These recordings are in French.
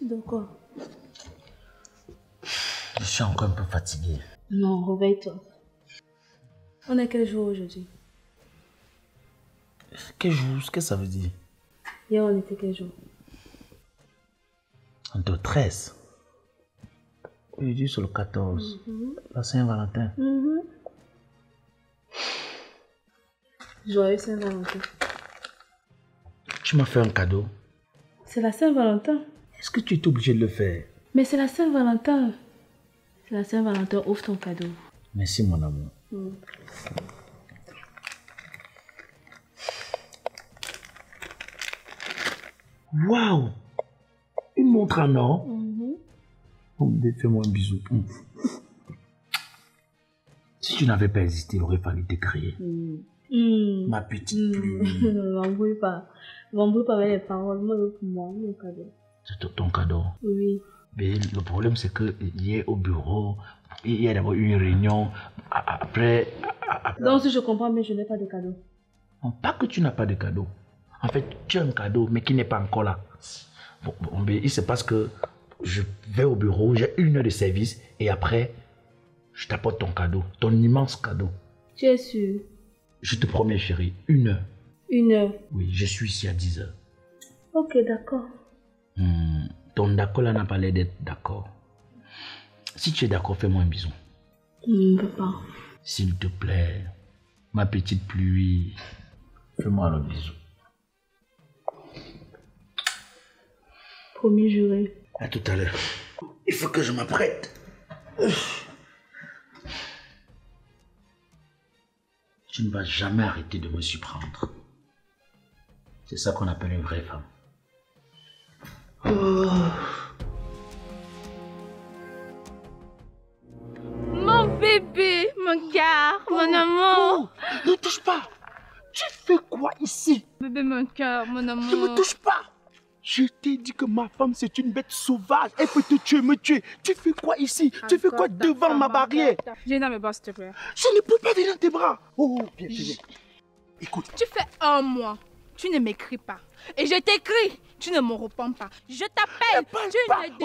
suis d'accord. Je suis encore un peu fatiguée. Non, réveille-toi. On est quel jour aujourd'hui? Quel jour? Qu'est-ce que ça veut dire? Hier, on était quel jour? On était au 13. Aujourd'hui, c'est le 14. La Saint-Valentin. Joyeux Saint-Valentin. Tu m'as fait un cadeau. C'est la Saint-Valentin. Est-ce que tu es obligé de le faire? Mais c'est la Saint-Valentin. C'est la Saint-Valentin, ouvre ton cadeau. Merci mon amour. Waouh! Une montre en or. Fais-moi un bisou. Si tu n'avais pas hésité, il aurait fallu t'écrire. Ma petite plume. Ne m'embrouille pas. Ne m'embrouille pas avec les paroles. Moi, pour moi, mon cadeau. C'est ton cadeau? Oui. Mais le problème, c'est que hier au bureau, il y a d'abord une réunion. Après... Donc, si je comprends, mais je n'ai pas de cadeau. Non, pas que tu n'as pas de cadeau. En fait, tu as un cadeau, mais qui n'est pas encore là. Bon, mais il se passe que je vais au bureau, j'ai 1 heure de service, et après, je t'apporte ton cadeau, ton immense cadeau. Tu es sûr? Je te promets, chérie, 1 heure. 1 heure? Oui, je suis ici à 10 heures. Ok, d'accord. Ton d'accord là n'a pas l'air d'être d'accord. Si tu es d'accord, fais-moi un bisou. Papa. S'il te plaît, ma petite pluie, fais-moi un bisou. Promis, juré. À tout à l'heure. Il faut que je m'apprête. Tu ne vas jamais arrêter de me surprendre. C'est ça qu'on appelle une vraie femme. Mon bébé, mon cœur, mon amour. Ne touche pas. Tu fais quoi ici? Bébé, mon cœur, mon amour. Ne me touche pas. Je t'ai dit que ma femme c'est une bête sauvage. Elle peut te tuer, me tuer. Tu fais quoi ici? Tu fais quoi devant ma barrière? Viens dans mes bras s'il te plaît. Je ne peux pas venir dans tes bras. Oh, viens. Écoute. Tu fais un mois. Tu ne m'écris pas. Et je t'écris. Tu ne me réponds pas. Je t'appelle. Tu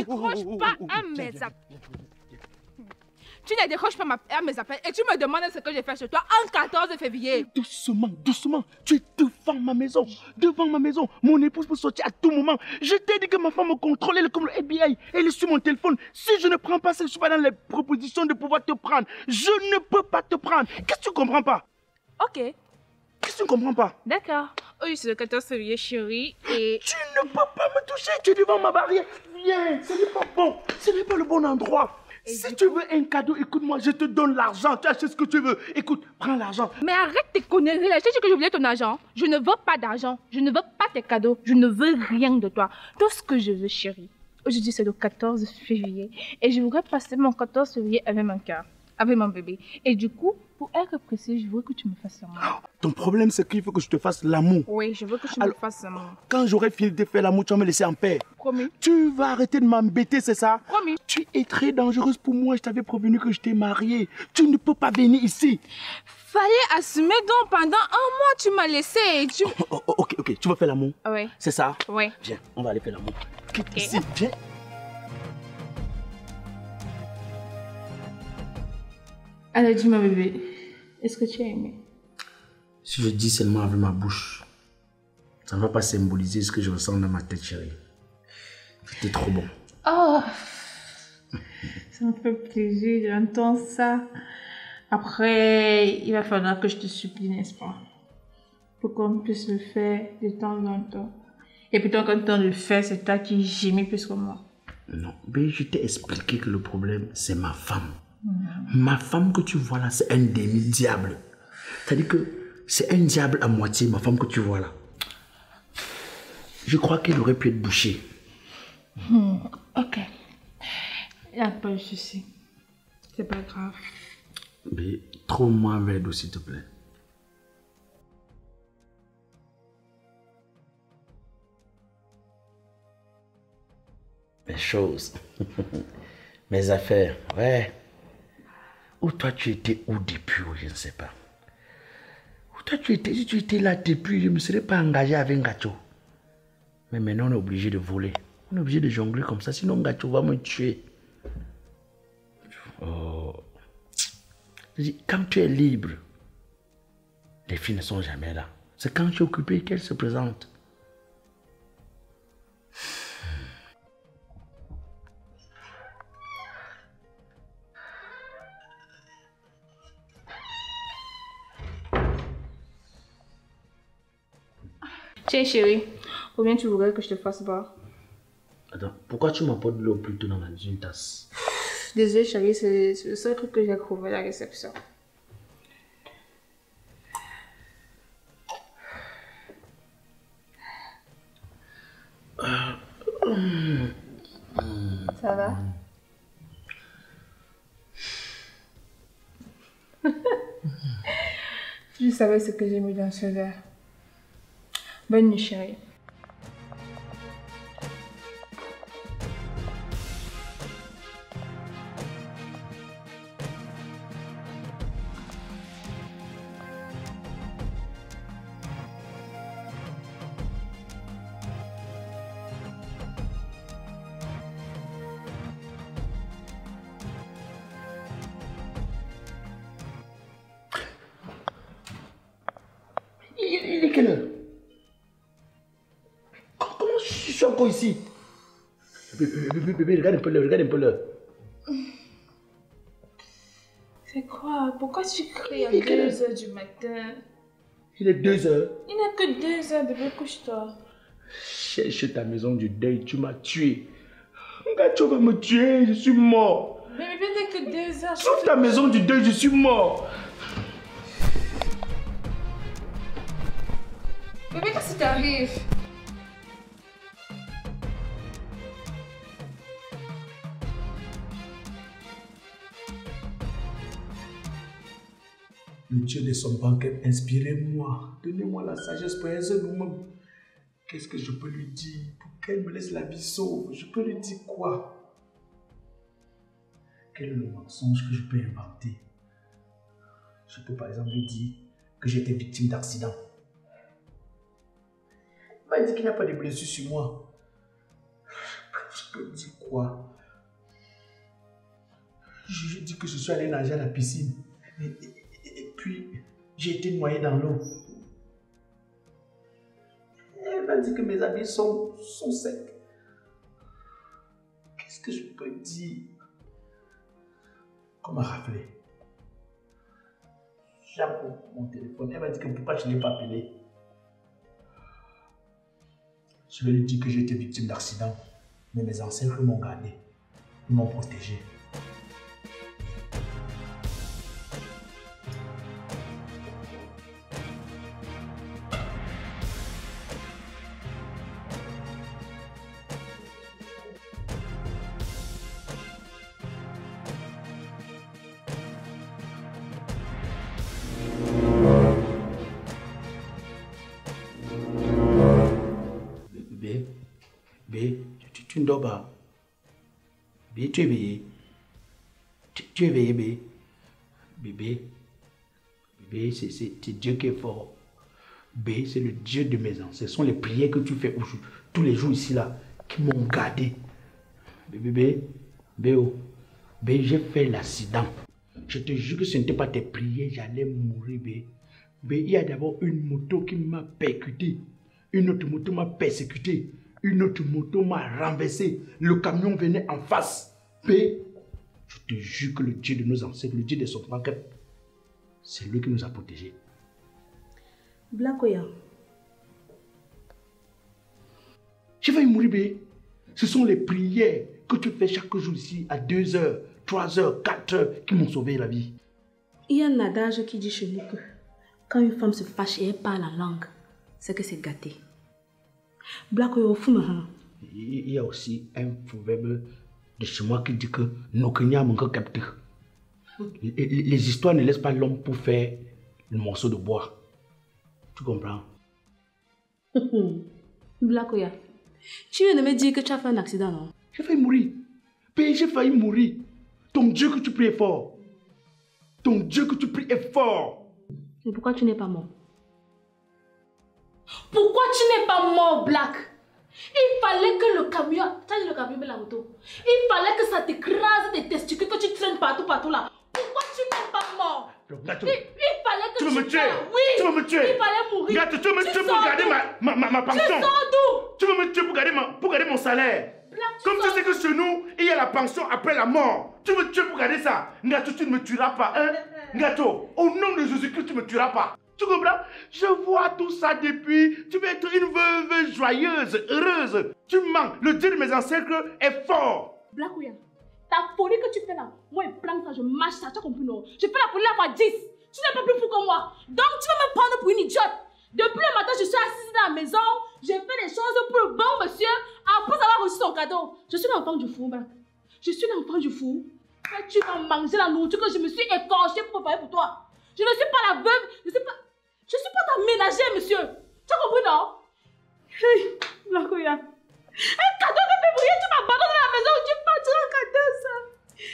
ne décroches pas à mes appels. Tu ne décroches pas à mes appels. Et tu me demandes ce que j'ai fait chez toi en 14 février. Doucement, doucement. Tu es devant ma maison. Devant ma maison. Mon épouse peut sortir à tout moment. Je t'ai dit que ma femme me contrôlait comme le FBI. Elle est sur mon téléphone. Si je ne prends pas ça, je ne suis pas dans les propositions de pouvoir te prendre. Je ne peux pas te prendre. Qu'est-ce que tu ne comprends pas? Ok. Qu'est-ce que tu ne comprends pas? D'accord. Oui, c'est le 14 février, chérie, et... Tu ne peux pas me toucher, tu es devant ma barrière. Viens, ce n'est pas bon, ce n'est pas le bon endroit. Et si tu veux un cadeau, écoute-moi, je te donne l'argent, tu achètes ce que tu veux. Écoute, prends l'argent. Mais arrête tes conneries, là. Je sais que je voulais ton argent. Je ne veux pas d'argent, je ne veux pas tes cadeaux, je ne veux rien de toi. Tout ce que je veux, chérie, aujourd'hui, c'est le 14 février, et je voudrais passer mon 14 février avec mon cœur. Avec mon bébé. Et du coup, pour être précis, je veux que tu me fasses l'amour. Ton problème, c'est qu'il faut que je te fasse l'amour. Oui, je veux que tu me fasses l'amour. Quand j'aurai fini de faire l'amour, tu vas me laisser en paix. Promis. Tu vas arrêter de m'embêter, c'est ça? Promis. Tu es très dangereuse pour moi. Je t'avais prévenu que je t'ai mariée. Tu ne peux pas venir ici. Fallait assumer donc pendant un mois, tu m'as laissé. Et tu... Ok. Tu vas faire l'amour? Oui. C'est ça? Oui. Viens, on va aller faire l'amour. Quitte ici, viens. Alors dis-moi bébé, est-ce que tu as aimé? Si je dis seulement avec ma bouche, ça ne va pas symboliser ce que je ressens dans ma tête chérie. C'était trop bon. Oh, ça me fait plaisir d'entendre ça. Après, il va falloir que je te supplie, n'est-ce pas? Pour qu'on puisse le faire de temps en temps. Et plutôt qu'en temps de le faire, c'est toi qui gémis plus que moi. Non, mais je t'ai expliqué que le problème, c'est ma femme. Ma femme que tu vois là, c'est un demi-diable. C'est-à-dire que c'est un diable à moitié, ma femme que tu vois là. Je crois qu'elle aurait pu être bouchée. Ok. Il n'y a pas de souci. C'est pas grave. Mais trop moins d'eau, s'il te plaît. Mes choses. Mes affaires. Ouais. Ou toi tu étais où depuis, ou je ne sais pas. Ou toi tu étais, si tu étais là depuis, je ne me serais pas engagé avec un gâteau. Mais maintenant on est obligé de voler. On est obligé de jongler comme ça, sinon gars, tu vas me tuer. Oh. Je dis, quand tu es libre, les filles ne sont jamais là. C'est quand tu es occupé qu'elles se présentent. Tiens chérie, combien tu voudrais que je te fasse boire? Attends, pourquoi tu m'apportes de l'eau plutôt dans une tasse? Désolée chérie, c'est le seul truc que j'ai trouvé à la réception. Ça va? Je savais ce que j'ai mis dans ce verre. Bonne nuit chérie. Il est quelle heure? Je suis encore ici. Bébé, regarde un peu l'heure, C'est quoi? Pourquoi tu cries à 2 h du matin? Il est 2 h. Il n'est que 2 h, bébé, couche-toi. Cherche ta maison du deuil, tu m'as tué. Regarde, tu vas me tuer, je suis mort. Mais bébé, il n'est que 2 h. Sauf ta maison du deuil, je suis mort. Bébé, qu'est-ce qui t'arrive? Le Dieu de son banquet, inspirez-moi, donnez-moi la sagesse pour un seul moment. Qu'est-ce que je peux lui dire pour qu'elle me laisse la vie sauve? Je peux lui dire quoi? Quel est le mensonge que je peux inventer? Je peux par exemple lui dire que j'ai été victime d'accident. Il m'a dit qu'il n'y a pas de blessure sur moi. Je peux lui dire quoi? Je lui dis que je suis allé nager à la piscine. Puis, j'ai été noyé dans l'eau. Elle m'a dit que mes habits sont secs. Qu'est-ce que je peux dire? Qu'on m'a raflé. J'ai mon téléphone. Elle m'a dit que pourquoi je ne l'ai pas appelé. Je vais lui dire que j'ai été victime d'accident. Mais mes ancêtres m'ont gardé. Ils m'ont protégé. Tu ne dors pas. Bé, tu es éveillé. Tu es éveillé, bé. Bébé. Bébé, c'est Dieu qui est fort. Bé, c'est le Dieu de mes ancêtres. Ce sont les prières que tu fais tous les jours ici, là, qui m'ont gardé. Bébé, Béo. Bé, j'ai fait l'accident. Je te jure que ce n'était pas tes prières, j'allais mourir, bé. Bé, il y a d'abord une moto qui m'a percuté. Une autre moto m'a persécuté. Une autre moto m'a renversé. Le camion venait en face. Bé, je te jure que le Dieu de nos ancêtres, le Dieu de son banquet, c'est lui qui nous a protégés. Black Oya. Je vais mourir, bé. Ce sont les prières que tu fais chaque jour ici à 2 h, 3 h, 4 h qui m'ont sauvé la vie. Il y a un adage qui dit chez nous que quand une femme se fâche et elle parle la langue, c'est que c'est gâté. Black Oyalométis. Il y a aussi un proverbe de chez moi qui dit que nos Kenyans manquent capté. Les histoires ne laissent pas l'homme pour faire le morceau de bois. Tu comprends? Black Oya, tu viens de me dire que tu as fait un accident, non? J'ai failli mourir. J'ai failli mourir. Ton Dieu que tu pries est fort. Ton Dieu que tu pries est fort. Mais pourquoi tu n'es pas mort? Pourquoi tu n'es pas mort, Black? Il fallait que le camion, tu as dit le camion mais la moto, il fallait que ça t'écrase des testicules que tu traînes partout là. Pourquoi tu n'es pas mort? Le gâteau. Il fallait que tu me tues. Oui. Tu veux me tuer. Il fallait mourir. Gâteau, tu veux me tuer pour garder ma pension. Tu sors d'où? Tu veux me tuer pour garder mon salaire. Comme tu sais que chez nous, il y a la pension après la mort. Tu me tues pour garder ça. Gâteau, tu ne me tueras pas, hein? Gâteau, au nom de Jésus-Christ, tu ne me tueras pas. Tu comprends? Je vois tout ça depuis. Tu veux être une veuve joyeuse, heureuse. Tu manques. Le Dieu de mes ancêtres est fort. Black Oya, ta folie que tu fais là, moi, je prends ça, je mâche ça. Tu as compris, non? Je fais la folie là par 10. Tu n'es pas plus fou que moi. Donc, tu vas me prendre pour une idiote. Depuis le matin, je suis assise dans la maison. J'ai fait des choses pour le bon monsieur après avoir reçu son cadeau. Je suis l'enfant du fou, Black. Je suis l'enfant du fou. Et tu vas manger la nourriture que je me suis écorchée pour préparer pour toi. Je ne suis pas la veuve. Je suis pas ta ménagère, monsieur. Tu as compris, non? Hey, Black Oya. Un cadeau de février, tu m'abandonnes dans la maison, tu partiras en cadeau, ça.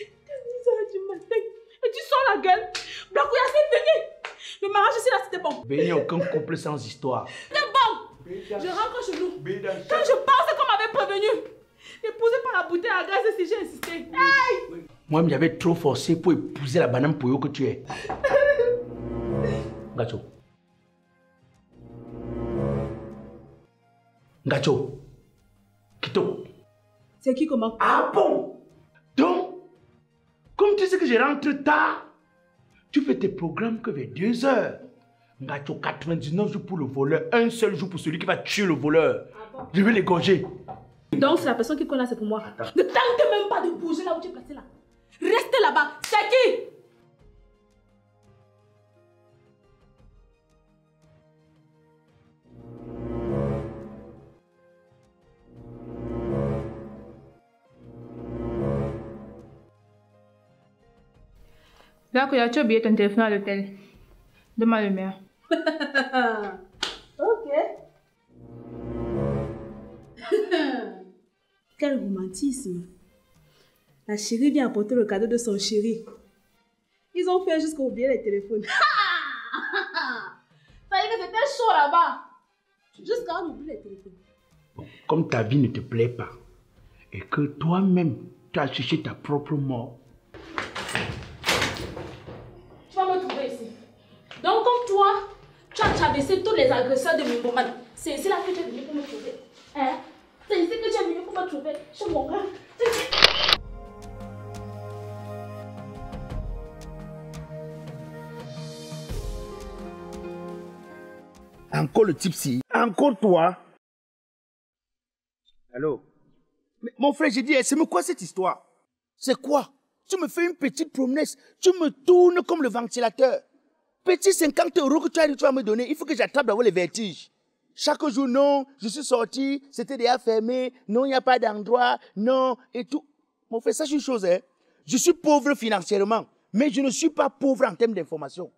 10h du matin. Et tu sors la gueule. Black Oya, c'est fini. Le mariage ici, là, c'était bon. Béni, aucun complot sans histoire. C'est bon. Béda. Je rentre chez nous. Béda. Quand je pensais qu'on m'avait prévenu, épousé par la bouteille à gaz, c'est si j'ai insisté. Oui. Hey. Oui. Moi-même, j'avais trop forcé pour épouser la banane pour que tu es. Gâteau. Gâteau. Kito. C'est qui comment? Ah bon? Donc, comme tu sais que je rentre tard, tu fais tes programmes que vers 2h. Ngacho, 99 jours pour le voleur, un seul jour pour celui qui va tuer le voleur. Ah bon? Je vais l'égorger. Donc c'est la personne qui connaît, c'est pour moi. Attends. Ne tente même pas de bouger là où tu es placé là. Reste là-bas. C'est qui? Black Oya, tu as oublié ton téléphone à l'hôtel. Demande le maire. Ok. Quel romantisme. La chérie vient apporter le cadeau de son chéri. Ils ont fait jusqu'à oublier les téléphones. Ça y est que c'était chaud là-bas. Jusqu'à oublier les téléphones. Bon, comme ta vie ne te plaît pas et que toi-même, tu as cherché ta propre mort. Donc comme toi, tu as traversé tous les agresseurs de Mimboman. C'est ici là que tu es venu pour me trouver. Hein? C'est ici que tu es venu pour me trouver. Je suis mon gars. Encore le tipsy. Encore toi. Allô? Mais mon frère, j'ai dit, c'est quoi cette histoire? C'est quoi? Tu me fais une petite promesse. Tu me tournes comme le ventilateur. Petit 50 € que tu vas me donner, il faut que j'attrape d'avoir les vertiges. Chaque jour, non, je suis sorti, c'était déjà fermé, non, il n'y a pas d'endroit, non, et tout. Mon frère, sache une chose, hein. Je suis pauvre financièrement, mais je ne suis pas pauvre en termes d'information.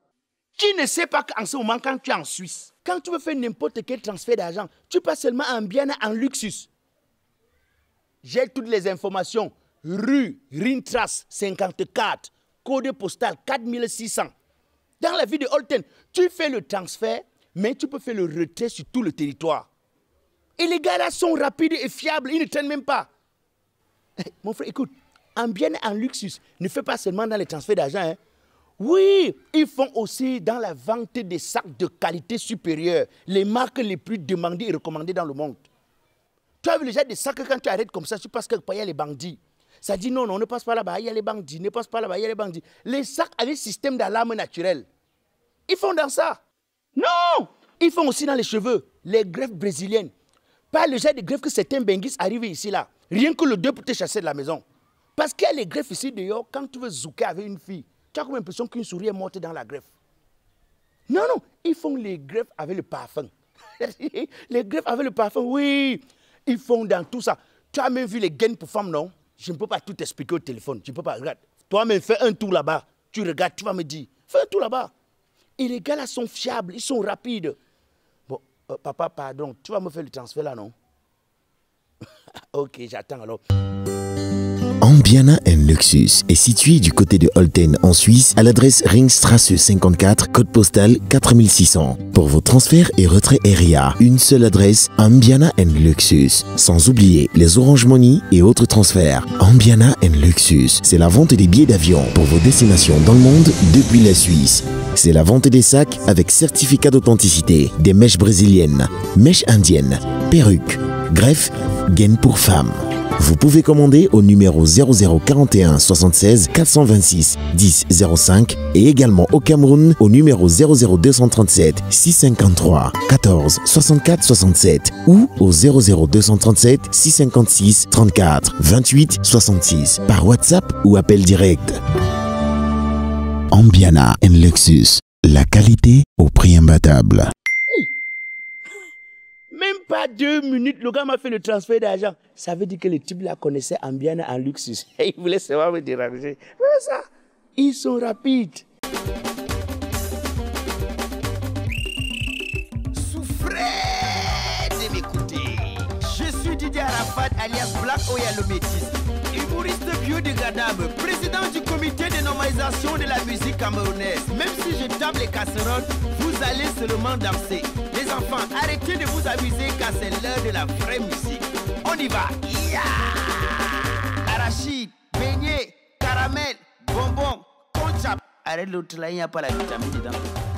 Qui ne sait pas qu'en ce moment, quand tu es en Suisse, quand tu veux faire n'importe quel transfert d'argent, tu passes seulement en Ambiana en Luxus. J'ai toutes les informations. Rue Ringstrasse 54, code postal 4600. Dans la ville de Holten, tu fais le transfert, mais tu peux faire le retrait sur tout le territoire. Et les gars là sont rapides et fiables, ils ne traînent même pas. Mon frère, écoute, Ambiana en Luxus ne fait pas seulement dans les transferts d'argent. Hein. Oui, ils font aussi dans la vente des sacs de qualité supérieure, les marques les plus demandées et recommandées dans le monde. Tu as vu déjà des sacs quand tu arrêtes comme ça, tu passes quelque part, il y a les bandits. Ça dit non, non, ne passe pas là-bas, il y a les bandits, ne passe pas là-bas, il y a les bandits. Les sacs avaient système d'alarme naturelle. Ils font dans ça. Non! Ils font aussi dans les cheveux, les greffes brésiliennes. Pas le genre de greffes que certains benguistes arrivent ici, là. Rien que le deux pour te chasser de la maison. Parce qu'il y a les greffes ici dehors, quand tu veux zouker avec une fille, tu as comme l'impression qu'une souris est morte dans la greffe. Non, non, ils font les greffes avec le parfum. Les greffes avec le parfum, oui. Ils font dans tout ça. Tu as même vu les gaines pour femmes, non? Je ne peux pas tout t'expliquer au téléphone. Je ne peux pas. Regarde. Toi-même, fais un tour là-bas. Tu regardes, tu vas me dire. Fais un tour là-bas. Et les gars là sont fiables, ils sont rapides. Bon, papa, pardon, tu vas me faire le transfert là, non? Ok, j'attends alors. Ambiana & Luxus est située du côté de Holten en Suisse à l'adresse Ringstrasse 54, code postal 4600. Pour vos transferts et retraits RIA, une seule adresse, Ambiana & Luxus. Sans oublier les Orange Money et autres transferts. Ambiana & Luxus, c'est la vente des billets d'avion pour vos destinations dans le monde depuis la Suisse. C'est la vente des sacs avec certificat d'authenticité, des mèches brésiliennes, mèches indiennes, perruques, greffes, gaines pour femmes. Vous pouvez commander au numéro 0041 76 426 10 05 et également au Cameroun au numéro 00237 653 14 64 67 ou au 00237 656 34 28 66 par WhatsApp ou appel direct. Ambiana & Luxus, la qualité au prix imbattable. Même pas 2 minutes, le gars m'a fait le transfert d'argent. Ça veut dire que le type là connaissait Ambiana & Luxus. Et il voulait savoir me déranger. Mais ça, ils sont rapides. Souffrez de m'écouter. Je suis Didier Arafat, alias Black Oyalométis, humoriste biodégradable, président du comité de normalisation de la musique camerounaise. Même si je tape les casseroles, vous allez seulement danser. Les enfants, arrêtez de vous amuser car c'est l'heure de la vraie musique. On y va. Yeah! Arachide, beignet, caramel, bonbon, conchap. Arrête l'autre là, il n'y a pas la vitamine dedans.